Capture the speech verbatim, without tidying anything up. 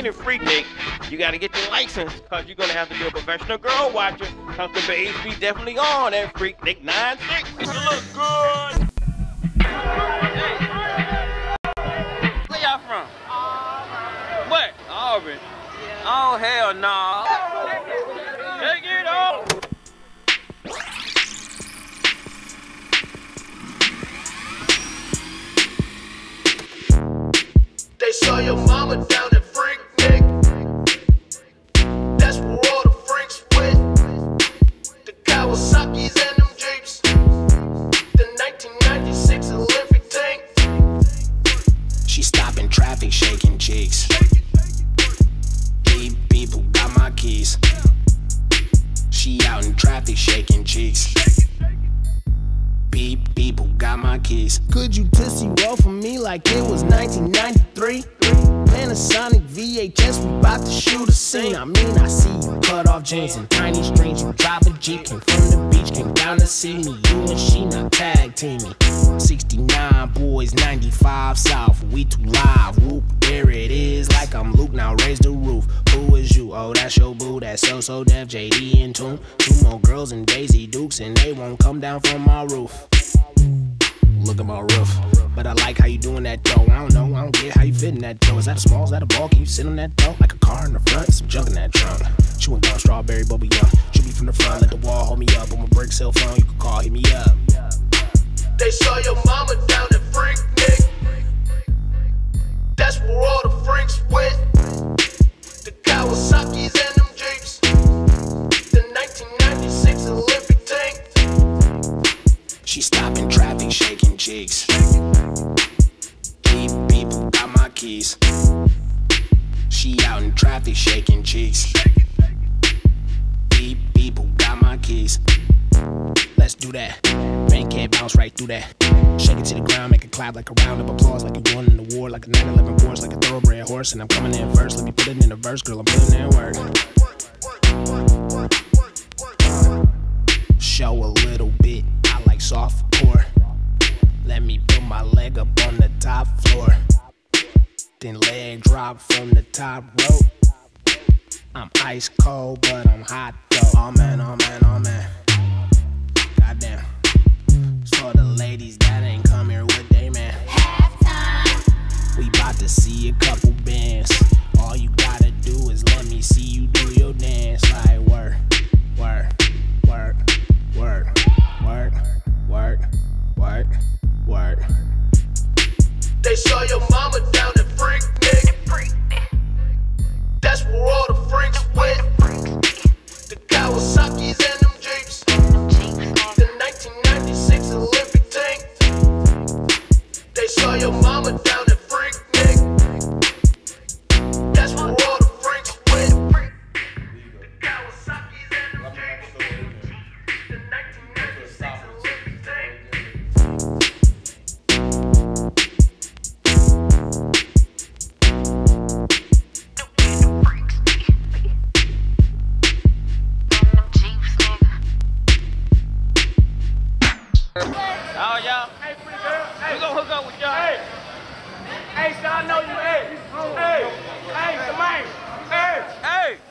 enter Freaknik, you got to get your license because you're going to have to be a professional girl watcher. Because the babes be definitely on at Freaknik ninety-six. It's a look good. Hey. Where y'all from? Auburn. What? Auburn? Yeah. Oh, hell no. Nah. Take it off. They saw your mama down at Freaknik. That's where all the freaks went. The Kawasaki's and them Jeeps. The nineteen ninety-six Olympic tank. She stopping traffic, shaking cheeks. Beep, beep, who got my keys? She out in traffic, shaking cheeks. Beep, beep, who got my keys? Could you tissy roll for me like it was nineteen ninety-three? Panasonic V H S, we bout to shoot a scene. I mean, I see you cut off jeans and tiny strings. You drive a Jeep, came from the beach, came down to see me. You and she not tag teaming. sixty-nine boys, ninety-five South, we too live. Whoop, there it is, like I'm Luke, now raise the roof. Who is you? Oh, that's your boo, that's so-so deaf, J D and Tune. Two more girls and Daisy Dukes, and they won't come down from my roof. Look at my roof, but I like how you doing that though. I don't know, I don't get how you fit in that though. Is that a small, is that a ball? Can you sit on that though? Like a car in the front, some junk in that trunk. Chewing down strawberry, but we young. Shoot me from the front, let the wall hold me up. On my brick cell phone, you can call, hit me up. They saw your mama down at Freaknik. That's where all the freaks went. The Kawasaki's and them Jeeps. The nineteen ninety-six Olympic tank. She stopping traffic, shaking cheeks. Beep, beep, got my keys. She out in traffic, shaking cheeks. Beep, beep, got my keys. Let's do that. Man can't bounce right through that. Shake it to the ground, make it clap like a round of applause. Like you won in the war, like a nine eleven wars, like a thoroughbred horse. And I'm coming in first, let me put it in the verse, girl, I'm putting in work. Show a little bit, I like soft core. Let me put my leg up on the top floor, then leg drop from the top rope. I'm ice cold, but I'm hot though. Oh man, oh man, oh man. Goddamn. It's for the ladies that ain't come here with they man. Halftime. We bout to see a couple bands. All you gotta do is let me see you do your dance. Like work, work, work, work, work, work, work. Word. They saw your mama down at Freaknik. That's where all the freaks went. The Kawasaki's and them Jeeps. The nineteen ninety-six Olympic tank. They saw your mama down at Freaknik. That's where all the freaks went. The Kawasaki's and them Jeeps. The nineteen ninety-six Olympic tank. Oh, y'all. Hey, pretty girl. Hey. We gonna hook up with y'all. Hey, hey, so I know you. Hey, hey, hey, Samaya. Hey, hey.